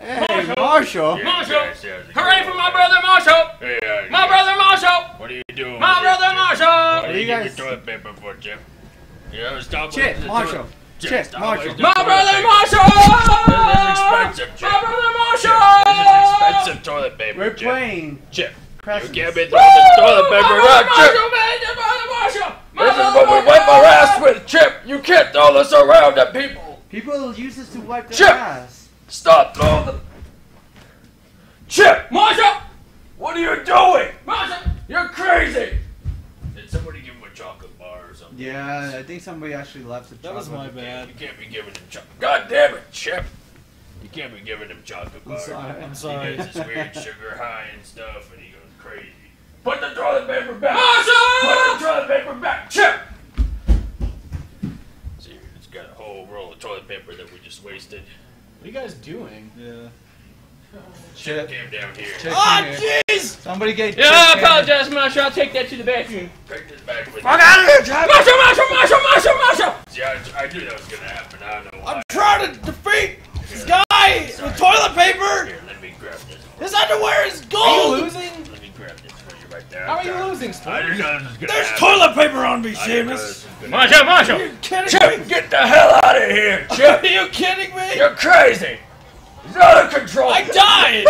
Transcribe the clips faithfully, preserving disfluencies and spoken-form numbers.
Hey, Marshall! Marshall! Yes, Marshall. Yes, yes, yes. Hooray for my brother Marshall! Hey, uh, my yes. brother Marshall! What are you doing? My brother Chip? Marshall! What are you, you guys? Toilet paper for, Chip? Yeah, stop Chip, with Marshall. Chip, Chip Marshall. My brother Marshall! This is expensive, Chip. My brother Marshall! This is expensive toilet paper. We're Chip. playing. Chip, Christmas. You can't be throwing the toilet paper around, Chip. My brother Marshall! My this brother is what we wipe our ass with, Chip. You can't throw this around at people. People use this to wipe their Chip. ass. Stop, though. Chip! Marshall! What are you doing? Marshall! You're crazy! Did somebody give him a chocolate bar or something? Yeah, I think somebody actually left the chocolate. That was my bad. You can't be giving him chocolate. God damn it, Chip! You can't be giving him chocolate bar. I'm sorry. I'm sorry. He gets this weird sugar high and stuff, and he goes crazy. Put the toilet paper back! Marshall! Put the toilet paper back! Chip! See, it's got a whole roll of toilet paper that we just wasted. What are you guys doing? Yeah. Chip came down here. Chip oh, jeez! Somebody get Yeah, I apologize, in. Marshall. I'll take that to the bathroom. Take this back with Fuck me. out of here, Chip! Marshall, Marshall, Marshall, Marshall, Marshall! See, I, I knew that was gonna happen. I don't know why. I'm trying to defeat yeah. this guy Sorry. with toilet paper! Here, let me grab this. His underwear is gold! Are you losing? Let me grab this for you right there. How I'm are you losing, Stormy? There's happen. toilet paper on me, Seamus! Marshall, Marshall! Are you kidding Chip, me? get the hell out of here, Chip! Are you kidding me? You're crazy! He's out of control! I died!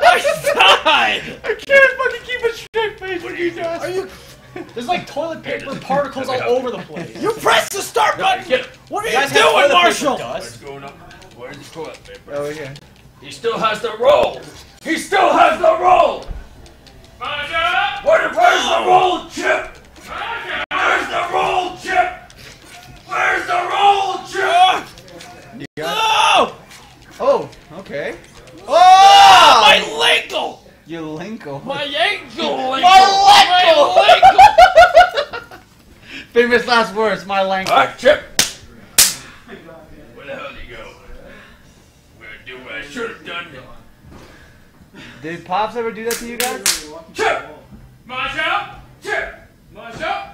I died! I can't fucking keep a straight face when you guys. Are you... There's like toilet paper particles all over the place. You pressed the start button! No, what are you, you doing, Marshall? What's going on? Where's the toilet paper? Oh, yeah. He still has the roll! He still has the roll! Marshall! Where, where's the roll, Chip? Marshall! Where's the roll, Chip? Where's the roll, Chip? No! Oh, okay. Oh! My linkle! Your linkle? My ankle linkle! My linkle! Famous last words, my linkle. Alright, Chip! Where the hell did you go? We're gonna do what I should have done. Did Pops ever do that to you guys? Chip! Marshall! Chip! Marshall!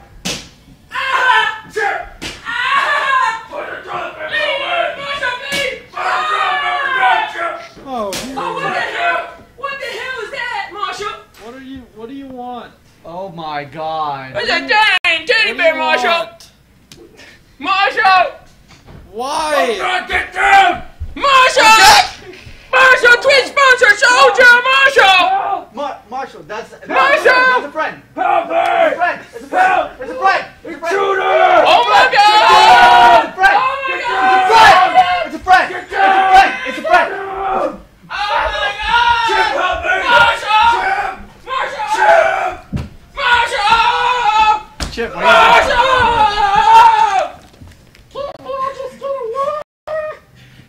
Ah! Chip! Ah! Put the toilet paper away! Marshall, please! Put the toilet paper away, Chip! Oh, oh, what the hell? What the hell is that, Marshall? What are you, what do you want? Oh my god. It's a dang teddy bear, Marshall! Marshall! Why? Oh god, get down! Marshall! Marshall, Twitch sponsor, soldier, Marshall! Mar Marshall, that's, that's, Marshall! That's a friend. Help me! That's a friend. It's a friend. It's a friend. It's a friend. Shooter! Oh my god! It's a friend. It's a friend. It's a friend. It's a friend. Oh my god! Chip, help me! Marshall! Marshall! Marshall! Chip, Marshall! Can't I just get away?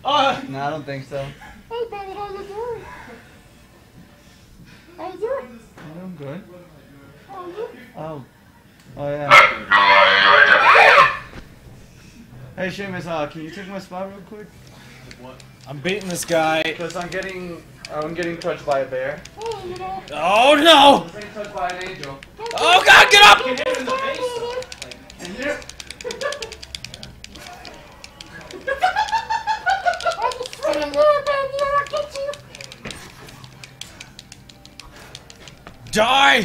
Uh, no, I don't think so. Hey, brother, how you doing? How you doing? I'm good. How are you? Oh. Oh, yeah. Hey, Seamus, uh, can you take my spot real quick? What? I'm beating this guy. Because I'm getting... I'm getting touched by a bear. Oh, you know. Oh, no! I'm getting touched by an angel. Oh, God, get up! You hit him in the face. And you... I'm just running there, baby. I'll get you. Die!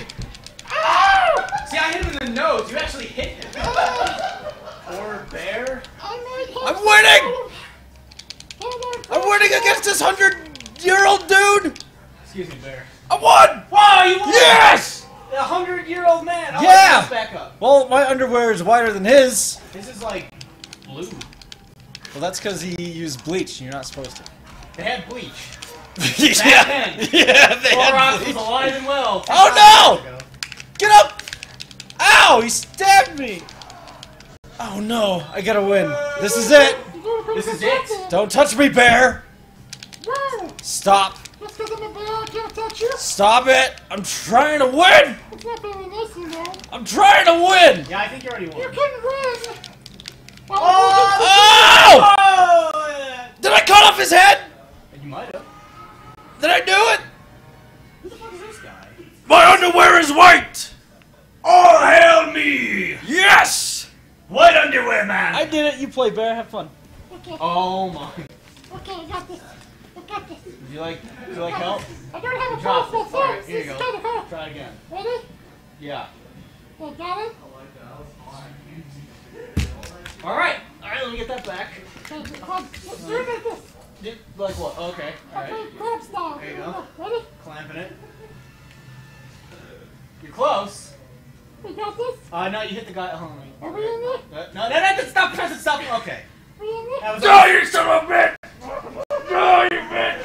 Ow! See, I hit him in the nose. You actually hit him. Poor bear. I'm winning! I'm winning against this hundred-year-old dude! Excuse me, bear. I won! Wow, you won! Yes! A hundred-year-old man. I'll yeah! Like back up. Well, my underwear is wider than his. This is, like, blue. Well, that's because he used bleach, and you're not supposed to. They had bleach. yeah, yeah, they Four had bleach. Was alive and well. Oh, no! Get up! Ow! He stabbed me! Oh no, I gotta win. This is it! This is it! Don't touch me, bear! Stop! Stop it! I'm trying to win! I'm trying to win! Yeah, I think you already won. You couldn't win! Oh! Oh! Did I cut off his head? You might have. Did I do it? Who the fuck is this guy? My underwear is white! Oh, hell me! Yes! White underwear, man! I did it. You play bear. Have fun. Okay. Oh, my. Okay, I got this. I got this. You like, you like help? I don't have a Drop possible form. Right, here you go. Kind of hard. Try it again. Ready? Yeah. You got it? All right. All right, let me get that back. You're like this. Did, like what? Oh, okay. All right. Okay, grab style. There you go. Ready? Clamping it. You're close. You got this? Uh, no, you hit the guy at home. Are we in there? No, no, no, no, stop, stop, stop. Okay. Are we in there? No, you son of a bitch! No, you bitch!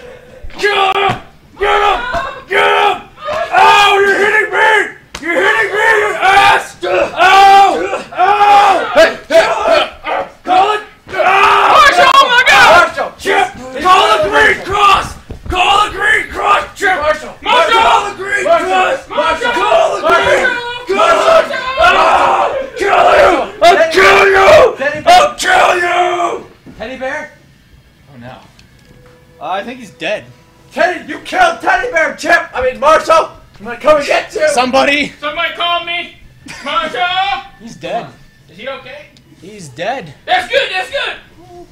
Kill him! Get him! Get him! Ow, you're hitting me! You're hitting me, you ass! Ow! Ow! Hey, hey! Call it! Marshall, oh my God! Marshall! Chip! Call the green cross! Call the green cross, Chip! Marshall! Marshall! Call the green cross! Marshall! Call the green cross! I'll kill you! I'll kill you! I'll kill you! Teddy Bear? Oh no. Uh, I think he's dead. Teddy, you killed Teddy Bear, Chip! I mean, Marshall! I'm gonna come and get you! Somebody! Somebody call me! Marshall! He's dead. Is he okay? He's dead. That's good, that's good! You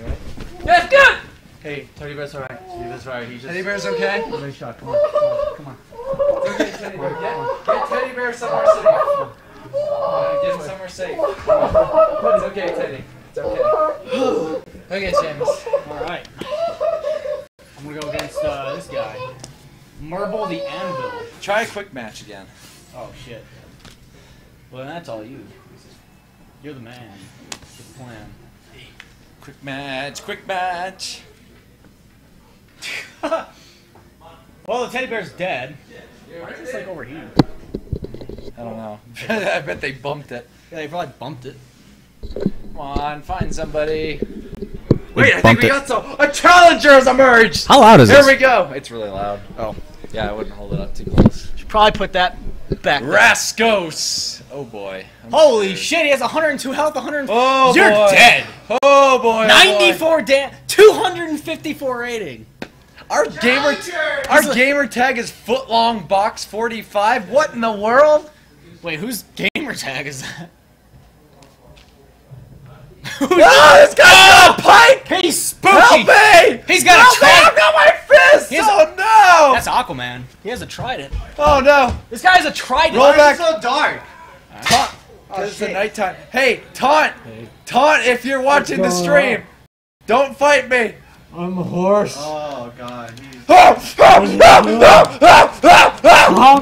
alright? That's good! Hey, Teddy Bear's alright. Teddy Bear's alright. Just... Teddy Bear's okay? I'm really shocked. Come on, come on, come on. It's okay, Teddy Bear. Get, get Teddy Bear somewhere safe. Uh, get him somewhere safe. It's okay, Teddy. It's okay. Okay, Seamus. Alright. I'm gonna go against uh, this guy. Merble the Anvil. Try a quick match again. Oh, shit. Well, that's all you. You're the man. Good plan. Quick match, quick match. Well, the teddy bear's dead. Why is this like over here? I don't know. I bet they bumped it. Yeah, they probably bumped it. Come on, find somebody. We Wait, I think we it. got some. A challenger has emerged! How loud is Here this? Here we go! It's really loud. Oh. Yeah, I wouldn't hold it up too close. Should probably put that back. Raskos! Oh boy. I'm Holy scared. shit, he has one hundred two health, one hundred. Oh You're boy. dead! Oh boy! ninety-four damage, two hundred fifty-four rating! Our gamer, our gamer tag is footlong box forty-five. What in the world? Wait, whose gamer tag is that? Oh, this guy's got a pike! He's spooky! Help me! He's got Help a trident! I've got my fist! Oh no! That's Aquaman. He has a trident. Oh no! This guy has a trident. Roll back. It's so dark. Right. Taunt. Oh, it's the nighttime. Hey, taunt! Hey. Taunt! If you're watching the stream, on? don't fight me. I'm a horse. Oh God. Stop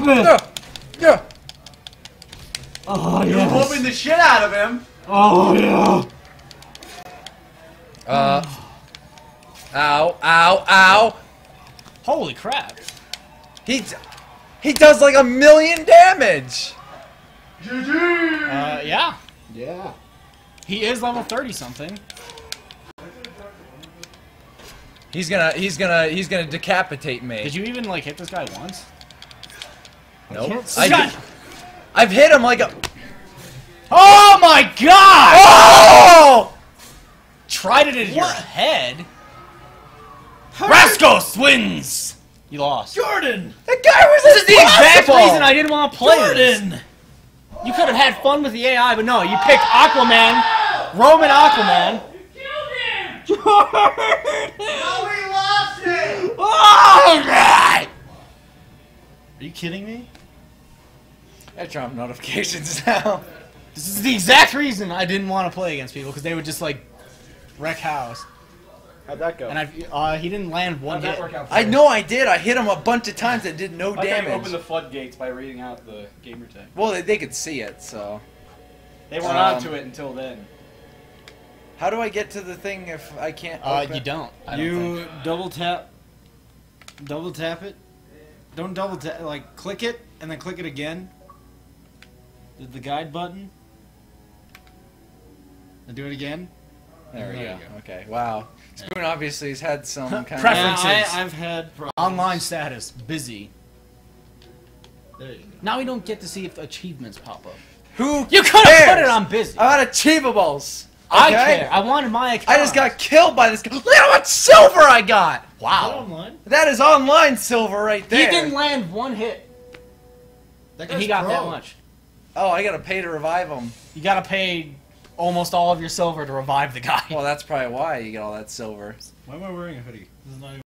it! Yeah. Oh yes. You're whooping the shit out of him. Oh yeah. Uh. Ow! Ow! Ow! Holy crap! He he does like a million damage. G G. Uh, yeah. Yeah. He is level thirty something. He's gonna, he's gonna, he's gonna decapitate me. Did you even like hit this guy once? Nope. I did, I've hit him like a. Oh my God! Oh! Tried it in your head. Raskos wins. You lost. Jordan, that guy was. This is the exact reason I didn't want to play Jordan. This. You could have had fun with the A I, but no, you picked Aquaman, Roman Aquaman. Jordan! No, we lost it! Oh, God! Are you kidding me? I drop notifications now. This is the exact reason I didn't want to play against people, because they would just, like, wreck house. How'd that go? And I, uh, he didn't land one hit. I know I did. I hit him a bunch of times that did no I damage. I opened the floodgates by reading out the gamer tag. Well, they, they could see it, so... They weren't um, onto it until then. How do I get to the thing if I can't open? Uh, you don't. I don't you think. double tap, double tap it. Don't double tap, like click it and then click it again. The guide button. And do it again. There, there we go. go. Okay, wow. Yeah. Spoon obviously has had some kind of preferences. Yeah, I, I've had problems. Online status, busy. There you go. Now we don't get to see if achievements pop up. Who You could have put it on busy. I want achievables. Okay. I care. I wanted my account. I just got killed by this guy. Look at how much silver I got! Wow. Online? That is online silver right there. He didn't land one hit. That and he got pro. that much. Oh, I gotta pay to revive him. You gotta pay almost all of your silver to revive the guy. Well, that's probably why you get all that silver. Why am I wearing a hoodie? This is not even